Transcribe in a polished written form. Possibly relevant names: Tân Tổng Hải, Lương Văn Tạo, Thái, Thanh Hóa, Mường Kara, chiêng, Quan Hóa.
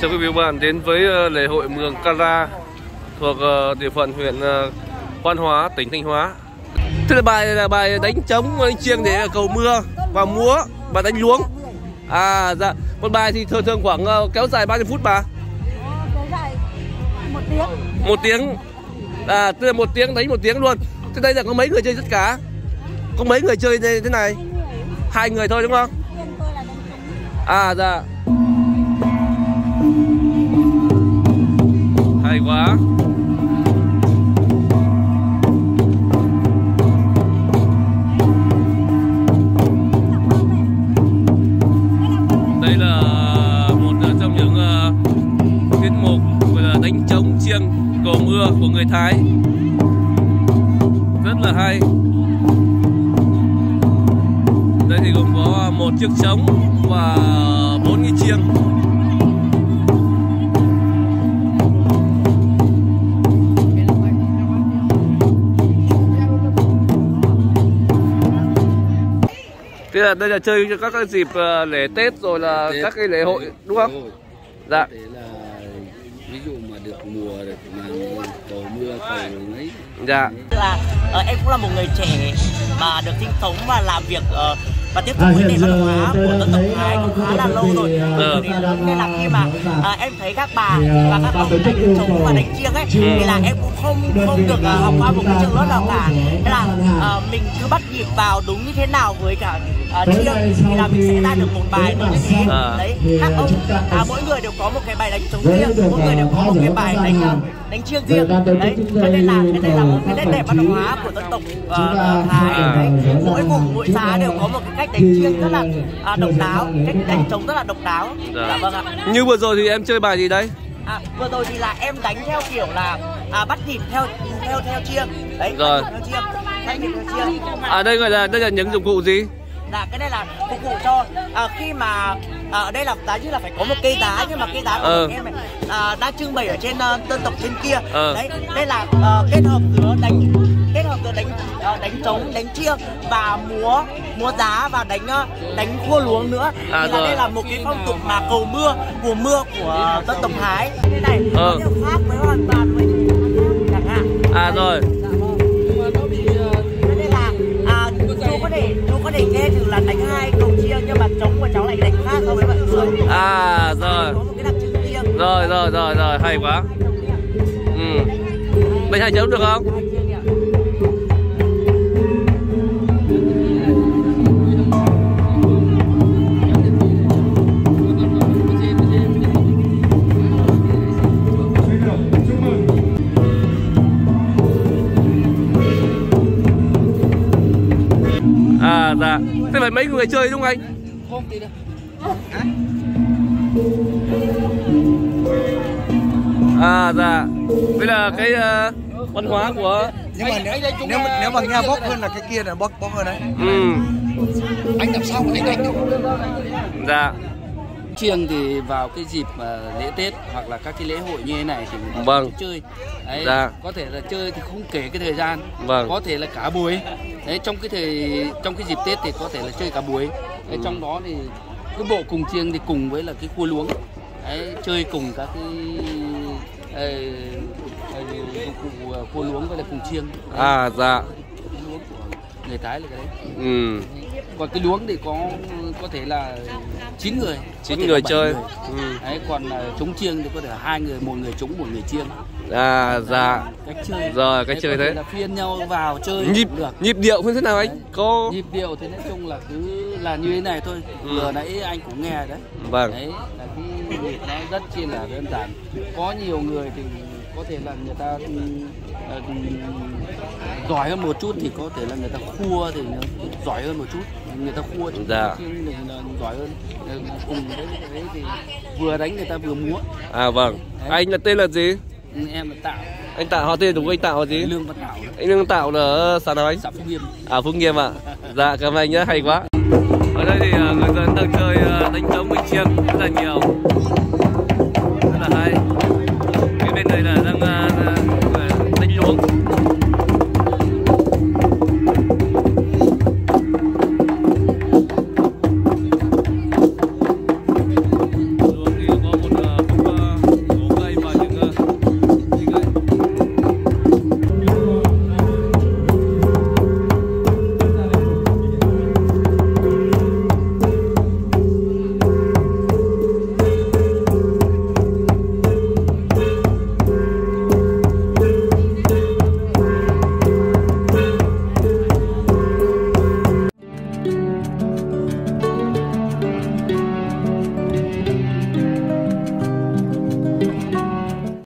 Chào quý vị và bạn đến với lễ hội Mường Kara thuộc địa phận huyện Quan Hóa, tỉnh Thanh Hóa. Thế là bài đánh trống, đánh chiêng để cầu mưa và múa và đánh luống. À dạ, một bài thì thường khoảng kéo dài bao nhiêu phút bà? Kéo dài 1 tiếng. 1 tiếng. À, tức là 1 tiếng đánh 1 tiếng luôn. Thế đây là có mấy người chơi tất cả? Có mấy người chơi thế này? 2 người thôi đúng không? À dạ. Hay quá. Đây là một trong những tiết mục gọi là đánh trống chiêng cầu mưa của người Thái, rất là hay. Đây thì gồm có 1 chiếc trống và 4 cái chiêng. Thế là đây là chơi cho các cái dịp lễ Tết rồi là Tết, các cái lễ hội đúng không? Đúng. Dạ. Thế là ví dụ mà được mùa được mà cầu mưa cầu ấy. Dạ. Là em cũng là một người trẻ mà được sinh sống và làm việc và tiếp tục với nền văn hóa của Tân Tổng Hải cũng khá là lâu rồi. Nên là khi mà em thấy các bà và các ông đánh trống và đánh chiêng ấy thì là em cũng không được học qua một cái trường lớp nào cả. Thế là mình cứ bắt nhịp vào đúng như thế nào với cả chiêng thì là mình sẽ ra được một bài như thế. Đấy, các ông mỗi người đều có một cái bài đánh trống riêng, mỗi người đều có một cái bài đánh chiêng riêng. Đấy, đây là một cái nét đẹp văn hóa của dân tộc Thái. Mỗi vùng mỗi xã đều có một cái cách đánh chiêng rất là độc đáo, cách đánh trống rất là độc đáo. Dạ vâng ạ. Như vừa rồi thì em chơi bài gì đấy? Vừa rồi thì là em đánh theo kiểu là bắt nhịp theo chiêng. Đấy, rồi. Đây gọi là những dụng cụ gì? Dạ, cái này là phục vụ cho khi mà ở đây là giá như là phải có một cây đá, nhưng mà cây đá của em này đã trưng bày ở trên Tân Tổng trên kia. Đấy, đây là kết hợp giữa đánh trống, đánh chiêng và múa giá và đánh khua luống nữa. Thì là đây là một cái phong tục mà cầu mưa, mùa mưa của Tân Tổng Hải. Thế này, điều khác với hoàn toàn với chẳng hạn. À rồi. Chú có thể nghe thử là đánh 2 cồng chiêng nhưng mà trống của cháu lại đánh khác so với mọi người. À rồi. Có một cái đặc trưng riêng. Rồi hay quá. Đánh 2 trống được không? Dạ. Thế phải mấy người chơi đúng không anh? Không tí nữa. À dạ. Đây là cái văn hóa của. Nhưng mà nếu mà nghe bóc hơn là cái kia là bóc hơn đấy. Anh làm sao anh đánh không? Dạ. Chiêng thì vào cái dịp lễ Tết hoặc là các cái lễ hội như thế này thì mình chơi. Đấy, dạ. Có thể là chơi thì không kể cái thời gian. Vâng. Có thể là cả buổi. Đấy, trong cái dịp Tết thì có thể là chơi cả buổi. Đấy, trong đó thì cái bộ cùng chiêng thì cùng với là cái khua luống. Đấy, chơi cùng các cái khua luống với là cùng chiêng. Đấy. À dạ. Cái luống của người Thái là cái đấy. Còn cái luống thì có thể là 9 người, 9 người chơi. Đấy, còn trống chiêng thì có thể là 2 người, 1 người trống, 1 người chiêng. À dạ. Cách chơi. Rồi cách chơi thế. Là phiên nhau vào chơi. Nhịp điệu như thế nào anh? Đấy. Có nhịp điệu thì nói chung là cứ là như thế này thôi. Vừa nãy anh cũng nghe đấy. Vâng. Đấy là cái nhịp nó rất chi là đơn giản. Có nhiều người thì có thể là người ta giỏi hơn một chút thì có thể là người ta khua thì nó giỏi hơn một chút, người ta khua thì dạ. Mình giỏi hơn, cùng đấy thì vừa đánh người ta vừa múa. À vâng. Đấy. Anh là tên là gì? Em là Tạo. Anh Tạo, họ tên đúng anh Tạo gì? Lương Văn Tạo. Anh Lương Tạo là ở xã nào anh? Xã Phúc Nghiêm. À Phúc Nghiêm ạ. À. Dạ cảm ơn anh nhé, hay quá. Ở đây thì người dân đang chơi đánh trống đánh chiêng rất là nhiều.